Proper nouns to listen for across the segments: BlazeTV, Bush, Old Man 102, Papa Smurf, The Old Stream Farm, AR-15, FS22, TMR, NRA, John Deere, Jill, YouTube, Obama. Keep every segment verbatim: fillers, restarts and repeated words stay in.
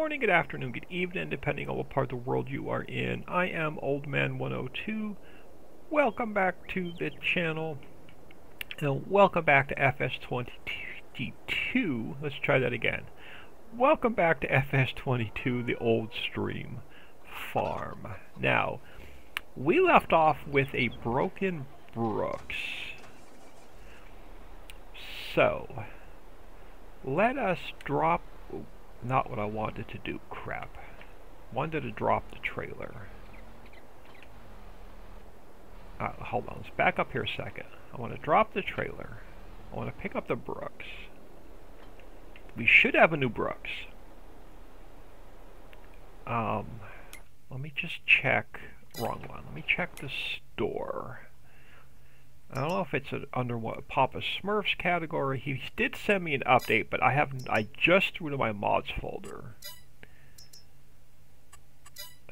morning, good afternoon, good evening, depending on what part of the world you are in. I am Old Man one oh two. Welcome back to the channel. And welcome back to F S twenty-two. Let's try that again. Welcome back to F S twenty-two, the old stream farm. Now, we left off with a broken Brooks. So, let us drop... Not what I wanted to do, crap. Wanted to drop the trailer. Uh, hold on, let's back up here a second. I want to drop the trailer. I want to pick up the Brooks. We should have a new Brooks. Um, let me just check. Wrong one. Let me check the store. I don't know if it's under what Papa Smurf's category. He did send me an update, but I haven't. I just threw it in my mods folder,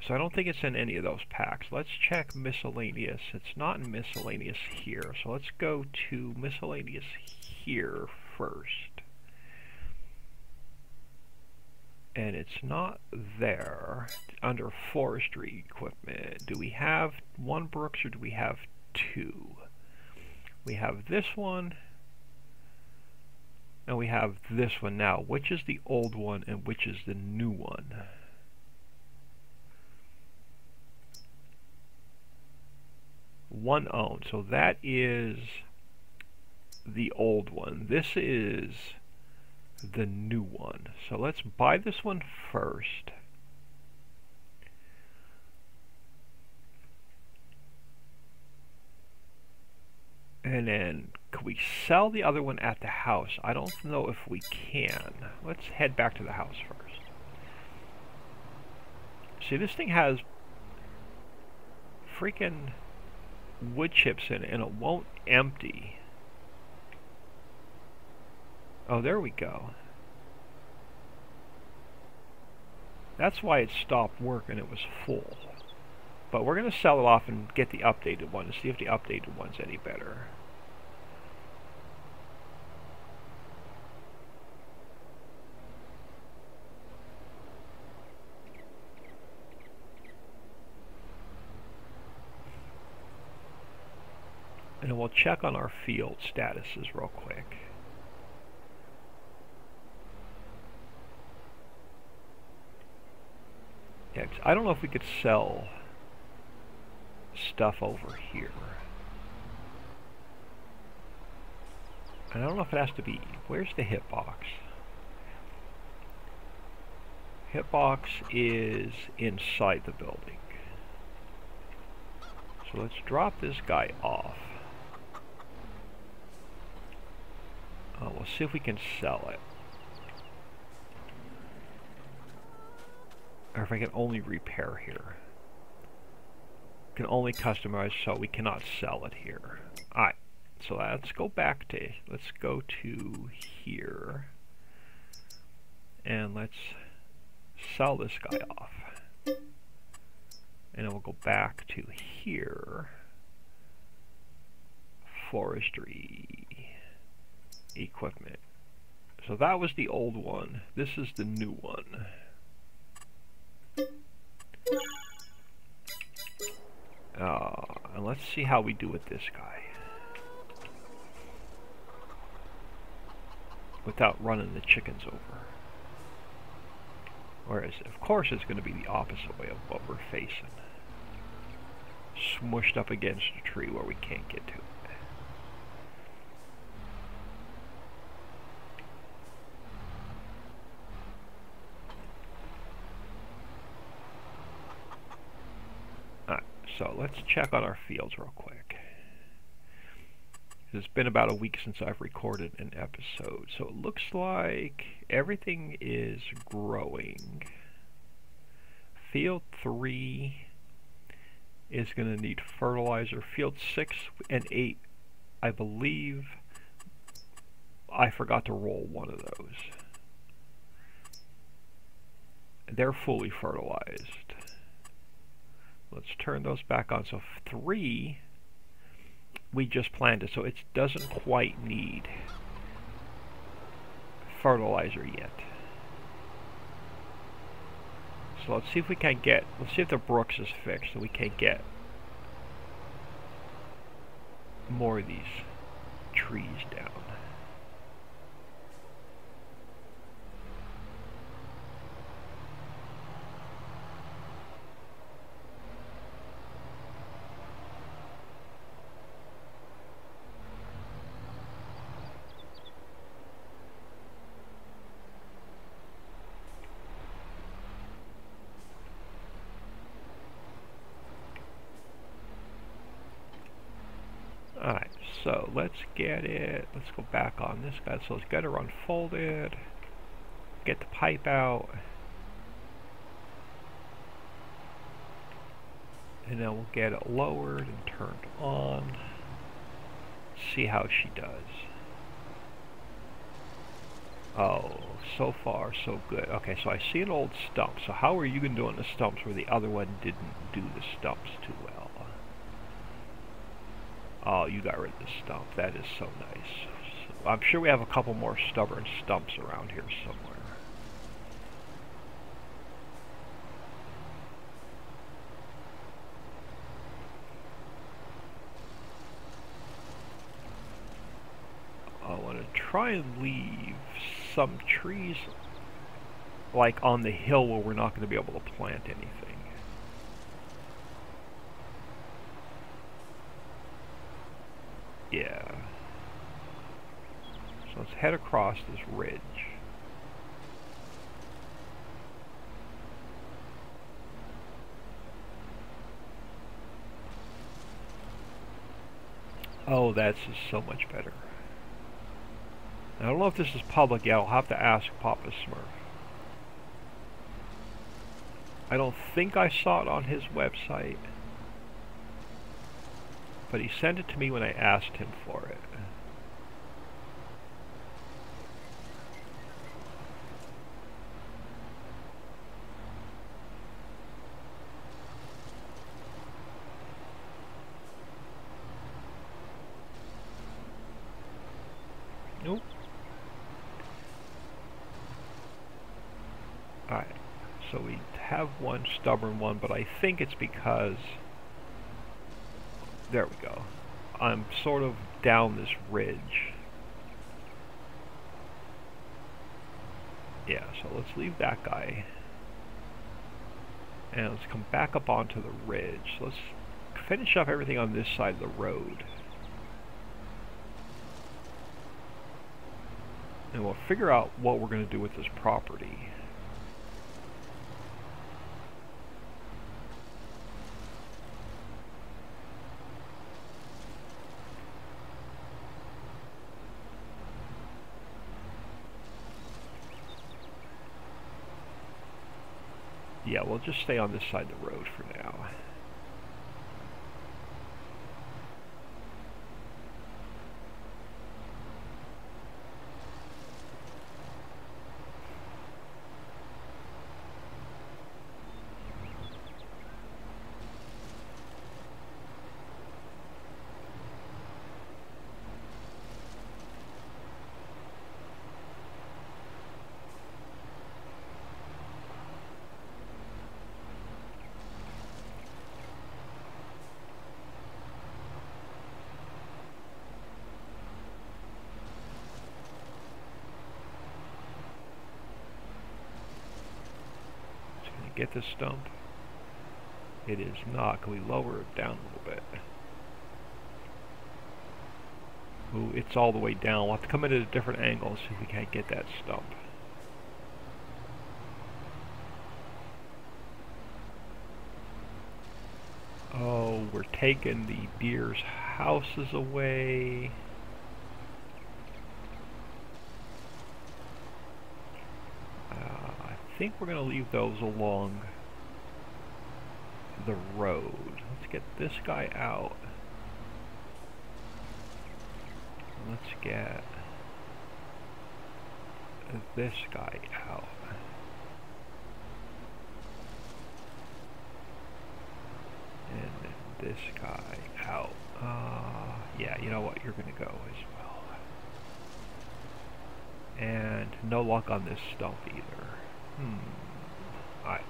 so I don't think it's in any of those packs. Let's check miscellaneous. It's not in miscellaneous here, so let's go to miscellaneous here first. And it's not there under forestry equipment. Do we have one Brooks or do we have two? We have this one, and we have this one now. Which is the old one and which is the new one? One owned. So that is the old one. This is the new one. So let's buy this one first. And then, can we sell the other one at the house? I don't know if we can. Let's head back to the house first. See, this thing has freaking wood chips in it, and it won't empty. Oh, there we go. That's why it stopped working. It was full. But we're going to sell it off and get the updated one to see if the updated one's any better. And we'll check on our field statuses real quick. Yeah, I don't know if we could sell stuff over here. And I don't know if it has to be... Where's the hitbox? Hitbox is inside the building. So let's drop this guy off. Uh, we'll see if we can sell it. Or if I can only repair here. Can only customize, so we cannot sell it here. Alright, so let's go back to... Let's go to here. And let's sell this guy off. And then we'll go back to here. Forestry equipment. So that was the old one. This is the new one. Uh, and let's see how we do with this guy. Without running the chickens over. Whereas, of course, it's going to be the opposite way of what we're facing. Smushed up against a tree where we can't get to it. So let's check on our fields real quick. It's been about a week since I've recorded an episode. So it looks like everything is growing. Field three is going to need fertilizer. Field six and eight, I believe I forgot to roll one of those. They're fully fertilized. Let's turn those back on. So three, we just planned it, so it doesn't quite need fertilizer yet. So let's see if we can get, let's see if the Brooks is fixed so we can get more of these trees down. So let's get it, let's go back on this guy, so it's got to run folded, get the pipe out, and then we'll get it lowered and turned on, see how she does. Oh, so far so good. Okay, so I see an old stump, so how are you doing the stumps where the other one didn't do the stumps too well? Oh, you got rid of the stump. That is so nice. So I'm sure we have a couple more stubborn stumps around here somewhere. I want to try and leave some trees like on the hill where we're not going to be able to plant anything. Yeah. So let's head across this ridge. Oh, that's just so much better. I don't know if this is public yet. I'll have to ask Papa Smurf. I don't think I saw it on his website, but he sent it to me when I asked him for it. Nope. Alright, so we have one stubborn one, but I think it's because... there we go. I'm sort of down this ridge. Yeah, so let's leave that guy. And let's come back up onto the ridge. So let's finish up everything on this side of the road. And we'll figure out what we're going to do with this property. Yeah, we'll just stay on this side of the road for now. Get this stump? It is not. Can we lower it down a little bit? Ooh, it's all the way down. We'll have to come in at a different angle and see if we can't get that stump. Oh, we're taking the deer's houses away. I think we're going to leave those along the road. Let's get this guy out. Let's get this guy out. And this guy out. Uh, yeah, you know what? You're going to go as well. And no luck on this stump either. Hmm. Alright.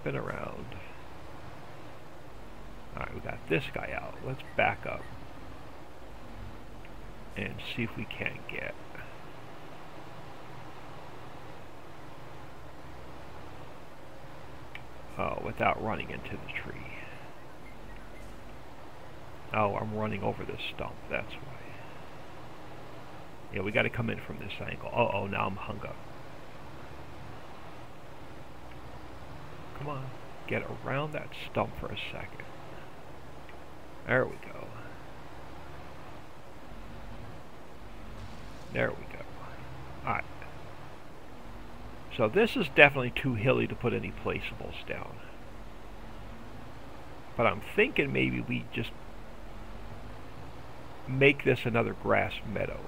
spin around. Alright, we got this guy out. Let's back up and see if we can't get oh, without running into the tree. Oh, I'm running over this stump, that's why. Yeah, we gotta come in from this angle. Uh oh, now I'm hung up. Come on, get around that stump for a second. There we go. There we go. Alright. So this is definitely too hilly to put any placeables down. But I'm thinking maybe we just make this another grass meadow.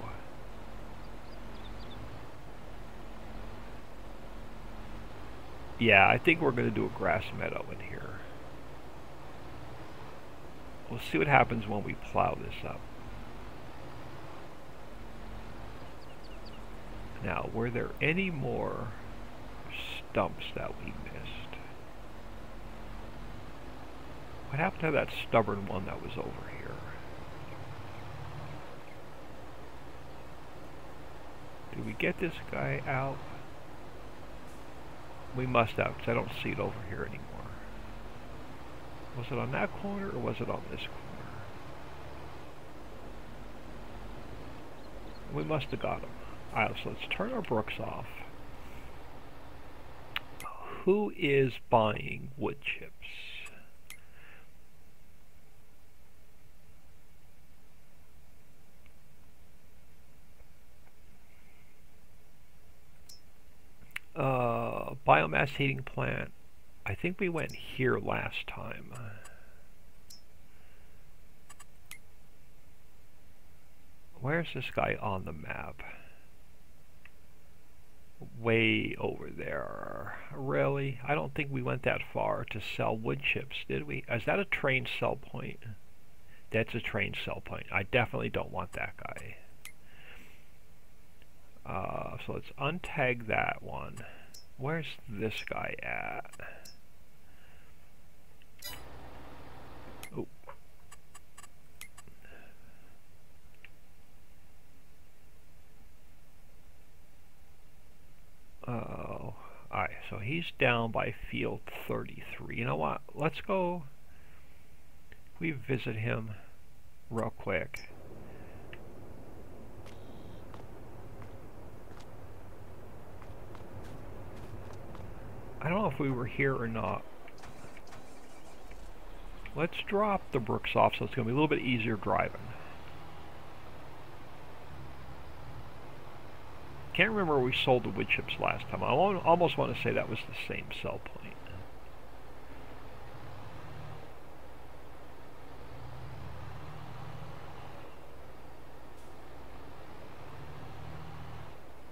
Yeah, I think we're going to do a grass meadow in here. We'll see what happens when we plow this up. Now, were there any more stumps that we missed? What happened to that stubborn one that was over here? Did we get this guy out? We must have, because I don't see it over here anymore. Was it on that corner, or was it on this corner? We must have got him. Alright, so let's turn our brooks off. Who is buying wood chips? Uh, biomass heating plant. I think we went here last time. Where's this guy on the map? Way over there. Really? I don't think we went that far to sell wood chips, did we? Is that a train sell point? That's a train sell point. I definitely don't want that guy. Uh, so let's untag that one. Where's this guy at? Oh. Oh. All right, so he's down by field thirty-three. You know what? Let's go. We visit him real quick. I don't know if we were here or not. Let's drop the brooks off so it's going to be a little bit easier driving. Can't remember we sold the wood chips last time. I almost want to say that was the same sell point.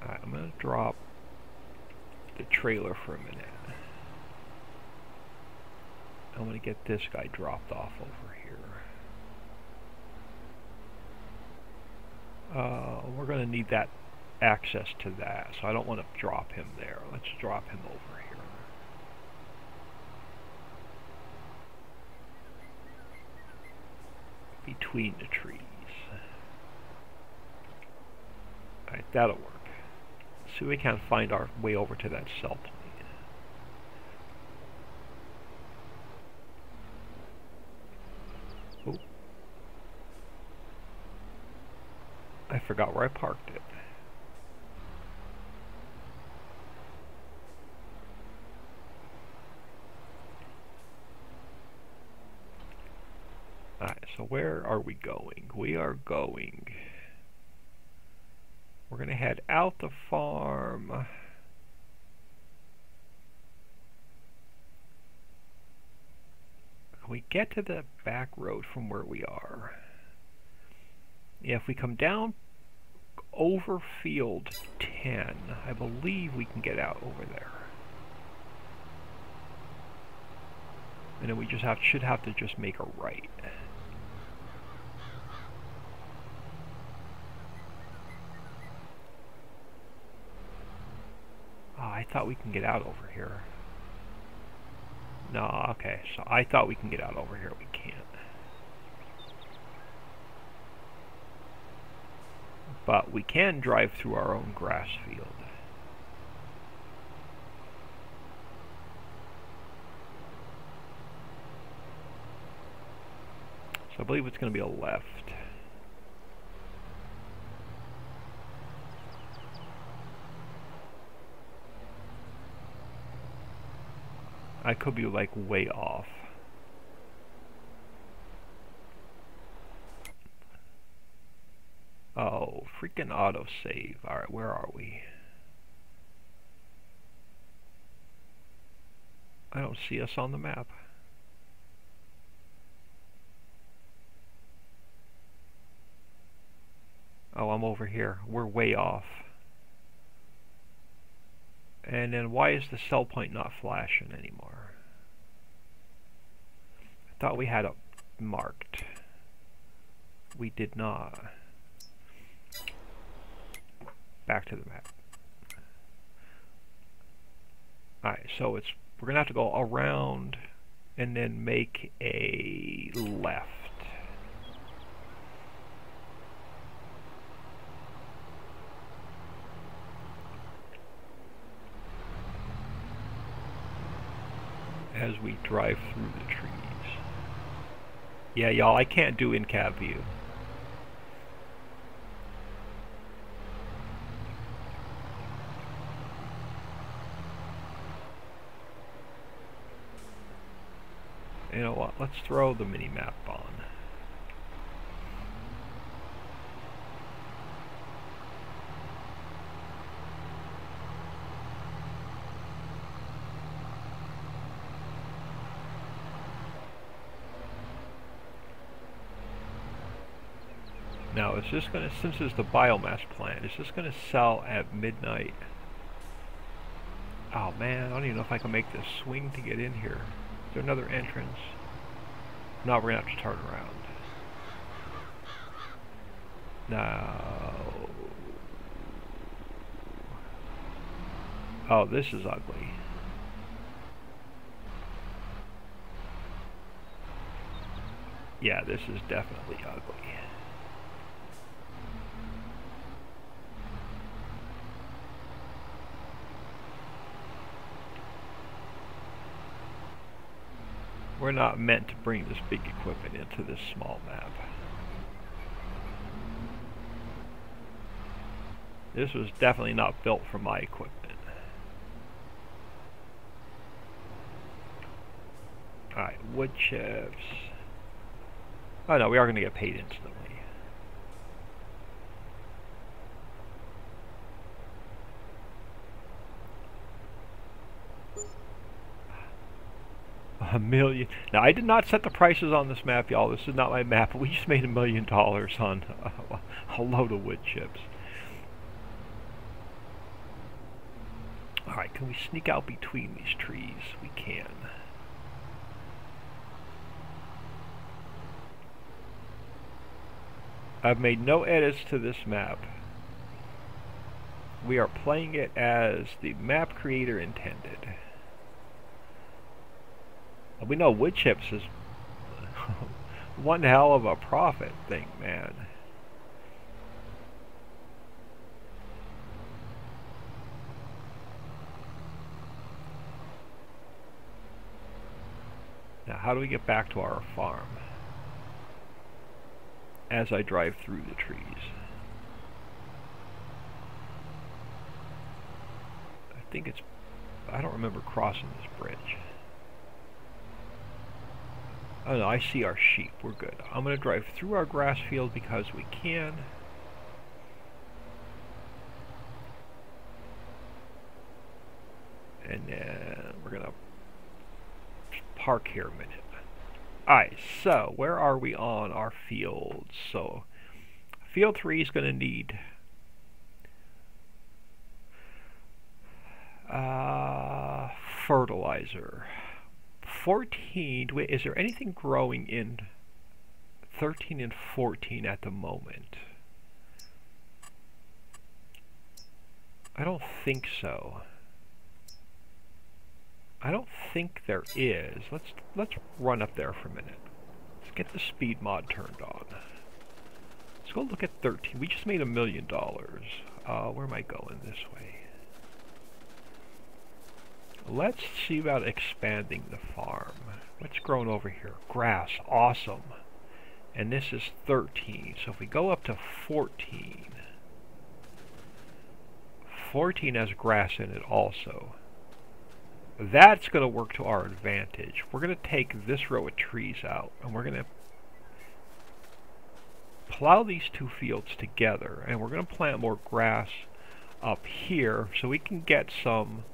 Alright, I'm going to drop the trailer for a minute. I want to get this guy dropped off over here. Uh, we're going to need that access to that, so I don't want to drop him there. Let's drop him over here. Between the trees. Alright, that'll work. So we can't find our way over to that cell point. Oh. I forgot where I parked it. Alright, so where are we going? We are going... We're going to head out the farm. Can we get to the back road from where we are? Yeah, if we come down over field ten, I believe we can get out over there. And then we just have, should have to just make a right. I thought we can get out over here. No, okay, so I thought we can get out over here. We can't. But we can drive through our own grass field. So I believe it's going to be a left. I could be like way off. Oh, freaking autosave. Alright, where are we? I don't see us on the map. Oh, I'm over here. We're way off. And then why is the cell point not flashing anymore? I thought we had it marked. We did not. Back to the map. Alright, so it's we're gonna have to go around and then make a left. As we drive through the trees. Yeah, y'all, I can't do in-cab view. You know what, let's throw the mini-map on. Now, is this going to, since it's the biomass plant, is this going to sell at midnight? Oh man, I don't even know if I can make this swing to get in here. Is there another entrance? No, we're going to have to turn around. No. Oh, this is ugly. Yeah, this is definitely ugly. We're not meant to bring this big equipment into this small map. This was definitely not built for my equipment. Alright, wood chips. Oh no, we are going to get paid instantly. A million. Now, I did not set the prices on this map, y'all. This is not my map. We just made a million dollars on a, a load of wood chips. Alright, can we sneak out between these trees? We can. I've made no edits to this map. We are playing it as the map creator intended. We know wood chips is one hell of a profit thing, man. Now, how do we get back to our farm? As I drive through the trees. I think it's... I don't remember crossing this bridge. Oh no, I see our sheep. We're good. I'm going to drive through our grass field because we can. And then we're going to park here a minute. Alright, so where are we on our field? So, field three is going to need... Uh, fertilizer. fourteen, wait, is there anything growing in thirteen and fourteen at the moment? I don't think so. I don't think there is. Let's let's run up there for a minute. Let's get the speed mod turned on. Let's go look at thirteen. We just made a million dollars. Uh, where am I going? This way. Let's see about expanding the farm. What's growing over here? Grass. Awesome. And this is thirteen. So if we go up to fourteen. fourteen has grass in it also. That's going to work to our advantage. We're going to take this row of trees out, and we're going to plow these two fields together, and we're going to plant more grass up here so we can get some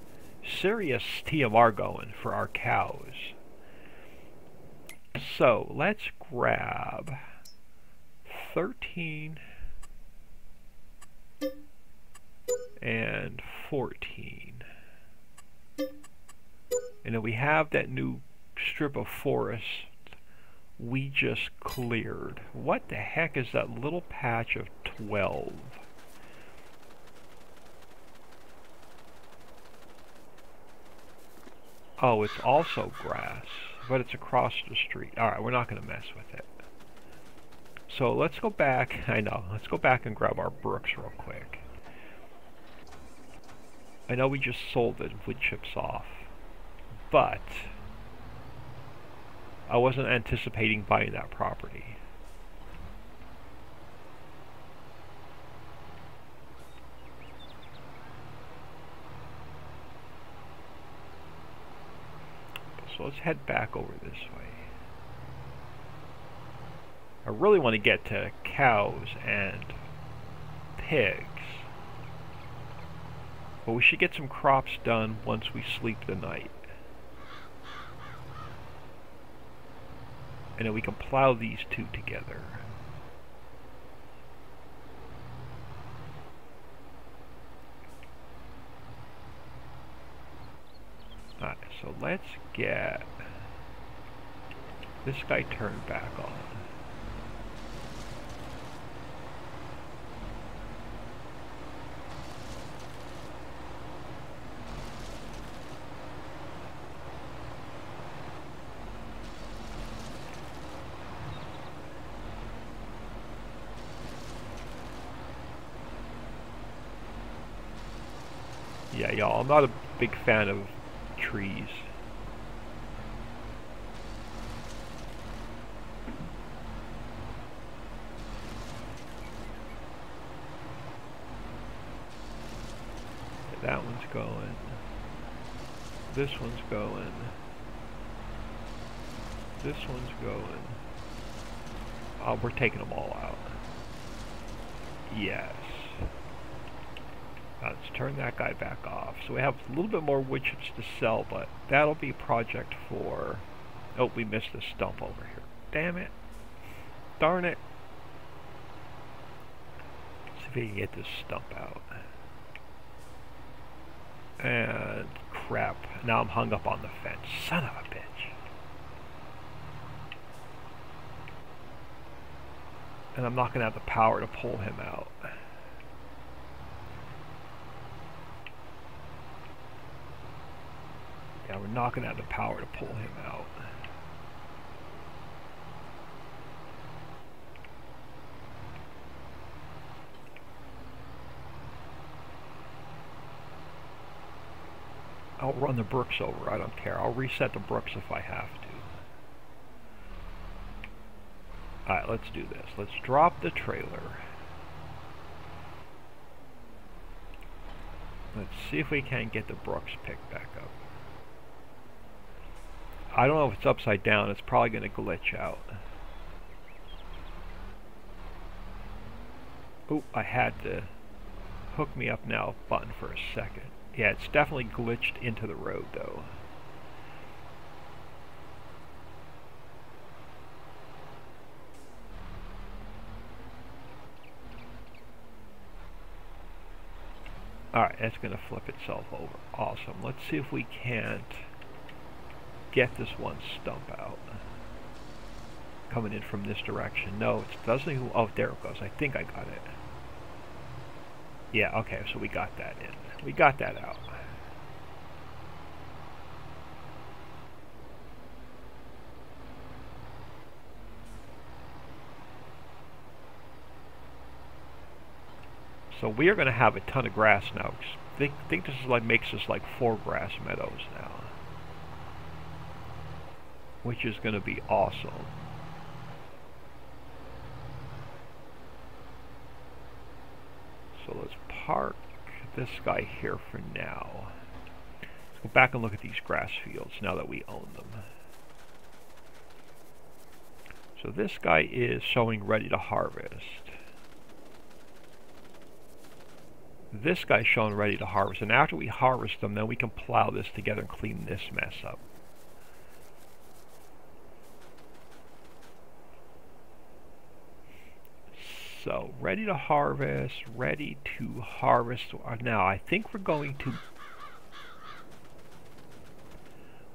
serious T M R going for our cows. So let's grab thirteen and fourteen. And then we have that new strip of forest we just cleared. What the heck is that little patch of twelve? Oh, it's also grass, but it's across the street. Alright, we're not going to mess with it. So let's go back. I know. Let's go back and grab our brooks real quick. I know we just sold the wood chips off, but I wasn't anticipating buying that property. So let's head back over this way. I really want to get to cows and pigs. But we should get some crops done once we sleep the night. And then we can plow these two together. Alright, so let's get this guy turned back on. Yeah, y'all, I'm not a big fan of trees. That one's going. This one's going. This one's going. Oh, we're taking them all out. Yes. Let's turn that guy back off. So we have a little bit more wood chips to sell, but that'll be project for... Oh, we missed the stump over here. Damn it. Darn it. Let's see if we can get this stump out. And crap. Now I'm hung up on the fence. Son of a bitch. And I'm not going to have the power to pull him out. Yeah, we're not going to have the power to pull him out. I'll run the brooks over, I don't care. I'll reset the brooks if I have to. Alright, let's do this. Let's drop the trailer. Let's see if we can get the brooks picked back up. I don't know if it's upside down, it's probably going to glitch out. Oop, I had to hook me up now button for a second. Yeah, it's definitely glitched into the road though. Alright, that's going to flip itself over. Awesome. Let's see if we can't get this one stump out. Coming in from this direction. No, it doesn't. Oh, there it goes. I think I got it. Yeah, okay, so we got that in. We got that out. So we are going to have a ton of grass now. I think, think this is like makes us like four grass meadows now, which is going to be awesome. So let's park this guy here for now. Let's go back and look at these grass fields now that we own them. So this guy is sowing ready to harvest. This guy's showing ready to harvest, and after we harvest them, then we can plow this together and clean this mess up. So, ready to harvest, ready to harvest. Now, I think we're going to...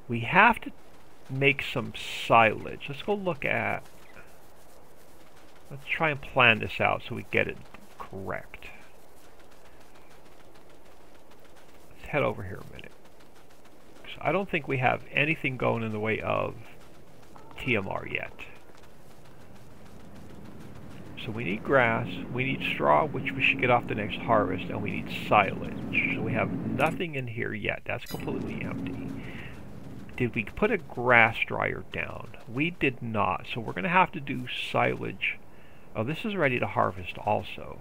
We have to make some silage. Let's go look at... Let's try and plan this out so we get it correct. Let's head over here a minute. So I don't think we have anything going in the way of T M R yet. So we need grass, we need straw, which we should get off the next harvest, and we need silage. So we have nothing in here yet. That's completely empty. Did we put a grass dryer down? We did not. So we're going to have to do silage. Oh, this is ready to harvest also.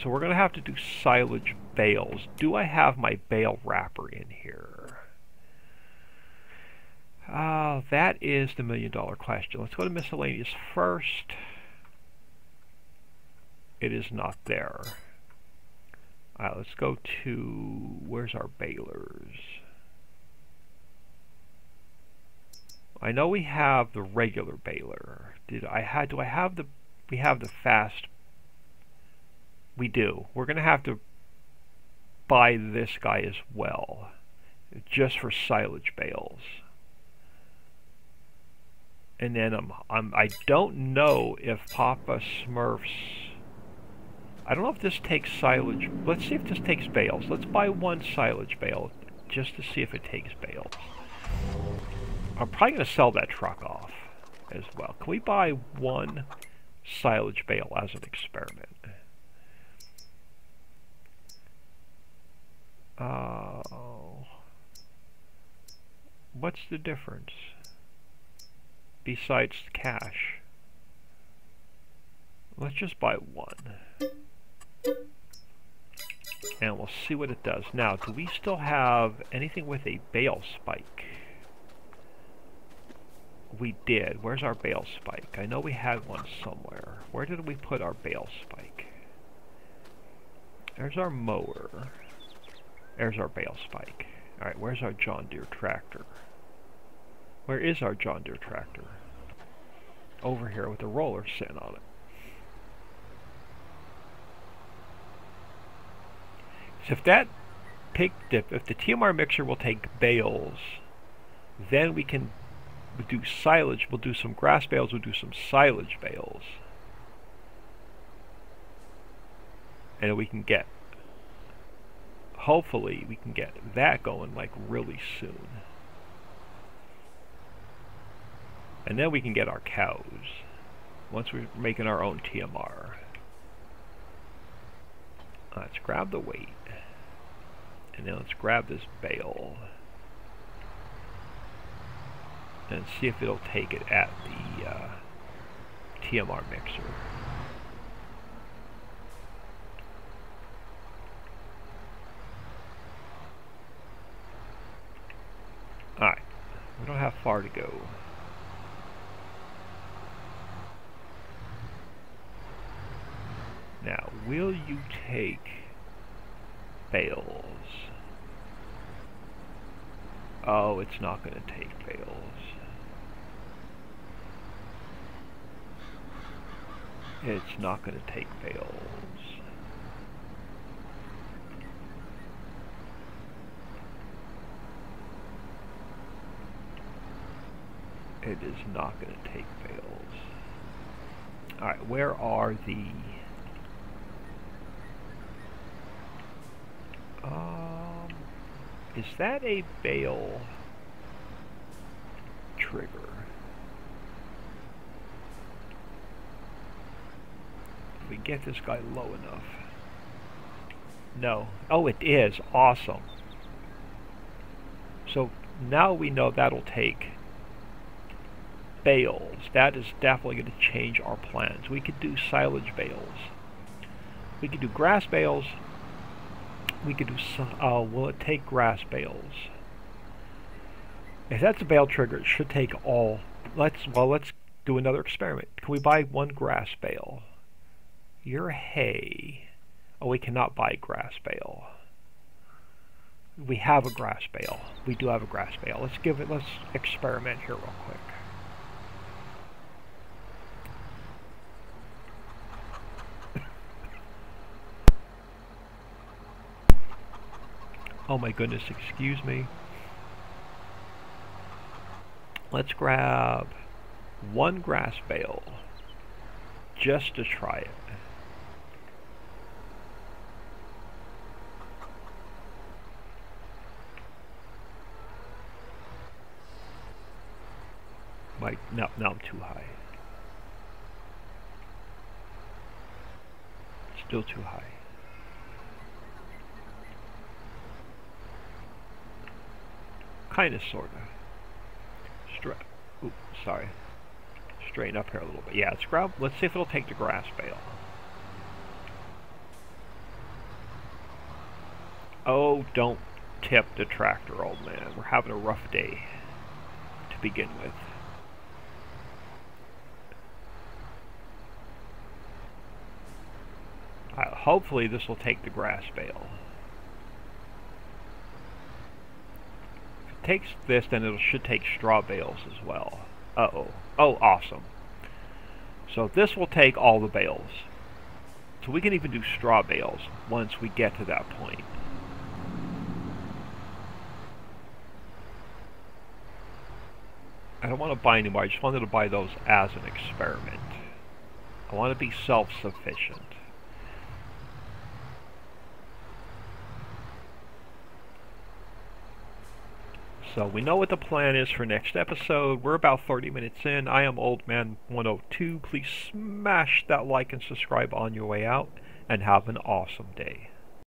So we're going to have to do silage bales. Do I have my bale wrapper in here? Uh, that is the million dollar question. Let's go to miscellaneous first. It is not there. Alright, let's go to... Where's our balers? I know we have the regular baler. Did I have... Do I have the... We have the fast... We do. We're going to have to buy this guy as well. Just for silage bales. And then I'm, I'm, I don't know if Papa Smurf's... I don't know if this takes silage. Let's see if this takes bales. Let's buy one silage bale just to see if it takes bales. I'm probably going to sell that truck off as well. Can we buy one silage bale as an experiment? Uh, what's the difference besides cash? Let's just buy one. And we'll see what it does. Now, do we still have anything with a bale spike? We did. Where's our bale spike? I know we had one somewhere. Where did we put our bale spike? There's our mower. There's our bale spike. Alright, where's our John Deere tractor? Where is our John Deere tractor? Over here with the roller sitting on it. So if that pig dip, if the T M R mixer will take bales, then we can do silage. We'll do some grass bales, we'll do some silage bales. And we can get, hopefully we can get that going like really soon. And then we can get our cows, once we're making our own T M R. Let's grab the weight. And then let's grab this bale. And see if it'll take it at the uh, T M R mixer. Alright. We don't have far to go. Now, will you take bales? Oh, it's not going to take bales. It's not going to take bales. It is not going to take bales. Alright, where are the... Um, is that a bale trigger? If we get this guy low enough. No. Oh, it is. Awesome. So now we know that'll take bales. That is definitely going to change our plans. We could do silage bales. We could do grass bales. We could do... Uh, will it take grass bales? If that's a bale trigger, it should take all. Let's... Well, let's do another experiment. Can we buy one grass bale? Your hay... Oh, we cannot buy grass bale. We have a grass bale. We do have a grass bale. Let's give it... Let's experiment here real quick. Oh my goodness, excuse me. Let's grab one grass bale just to try it. Like, no, now I'm too high. Still too high. Kinda, sorta. Stra oops, sorry. Straighten up here a little bit. Yeah, let's grab. Let's see if it'll take the grass bale. Oh, don't tip the tractor, old man. We're having a rough day to begin with. Uh, hopefully, this will take the grass bale. Takes this, then it should take straw bales as well. Uh-oh. Oh, awesome. So this will take all the bales. So we can even do straw bales once we get to that point. I don't want to buy any more. I just wanted to buy those as an experiment. I want to be self-sufficient. So we know what the plan is for next episode. We're about thirty minutes in. I am Old Man one oh two. Please smash that like and subscribe on your way out, and have an awesome day.